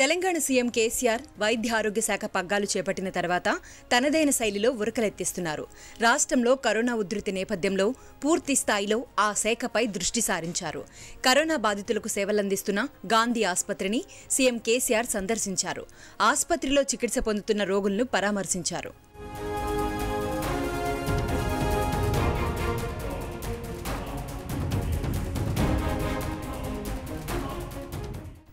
Telangana CM KCR వైద్య ఆరోగ్య శాఖ పగ్గాలు చేపట్టిన తర్వాత తనదైన శైలిలో ఉరకలెత్తిస్తున్నారు. రాష్ట్రంలో కరోనా ఉధృతి నేపథ్యంలో పూర్తి స్థాయిలో ఆ శాఖపై దృష్టి సారించారు. కరోనా బాధితులకు సేవలందిస్తున్న గాంధీ ఆసుపత్రిని సీఎం కేసీఆర్ సందర్శించారు. ఆసుపత్రిలో చికిత్స పొందుతున్న రోగులను పరామర్శించారు.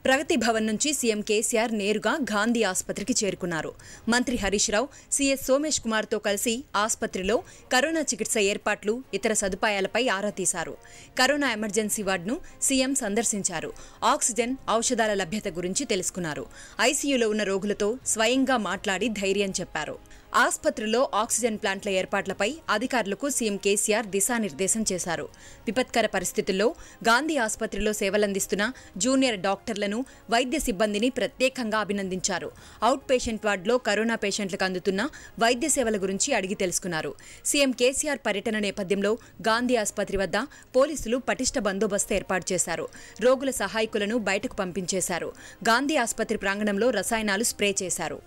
ప్రగతి భవన్ నుంచి సీఎం కేసీఆర్ నేరుగా గాంధీ ఆసుపత్రికి చేరుకున్నారు. మంత్రి హరీష్ రావు, సీఎస్ సోమేష్ కుమార్తో కలిసి ఆసుపత్రిలో కరోనా చికిత్స ఏర్పాట్లు, ఇతర సదుపాయాలపై ఆరా తీశారు. కరోనా ఎమర్జెన్సీ వార్డును సీఎం సందర్శించారు. ఆక్సిజన్, ఔషధాల లభ్యత గురించి తెలుసుకున్నారు. ఐసీయూలో ఉన్న రోగులతో స్వయంగా మాట్లాడి ధైర్యం చెప్పారు. ఆసుపత్రిలో ఆక్సిజన్ ప్లాంట్ల ఏర్పాట్లపై అధికారులకు సీఎం కేసీఆర్ దిశానిర్దేశం చేశారు. విపత్కర పరిస్థితుల్లో గాంధీ ఆసుపత్రిలో సేవలందిస్తున్న జూనియర్ డాక్టర్లను, వైద్య సిబ్బందిని ప్రత్యేకంగా అభినందించారు. అవుట్ పేషెంట్ వార్డులో కరోనా పేషెంట్లకు అందుతున్న వైద్య సేవల గురించి అడిగి తెలుసుకున్నారు. సీఎం కేసీఆర్ పర్యటన నేపథ్యంలో గాంధీ ఆసుపత్రి వద్ద పోలీసులు పటిష్ట బందోబస్తు ఏర్పాటు చేశారు. రోగుల సహాయకులను బయటకు పంపించేశారు. గాంధీ ఆసుపత్రి ప్రాంగణంలో రసాయనాలు స్ప్రే చేశారు.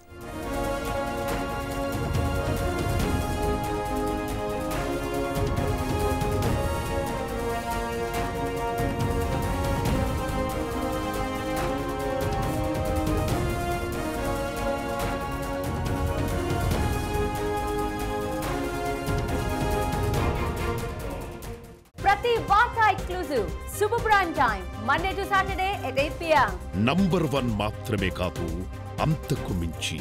प्रति वार्ता exclusive super prime time Monday to Saturday at 8 PM. Number 1 मात्रमे कादू अंतकु मिंची.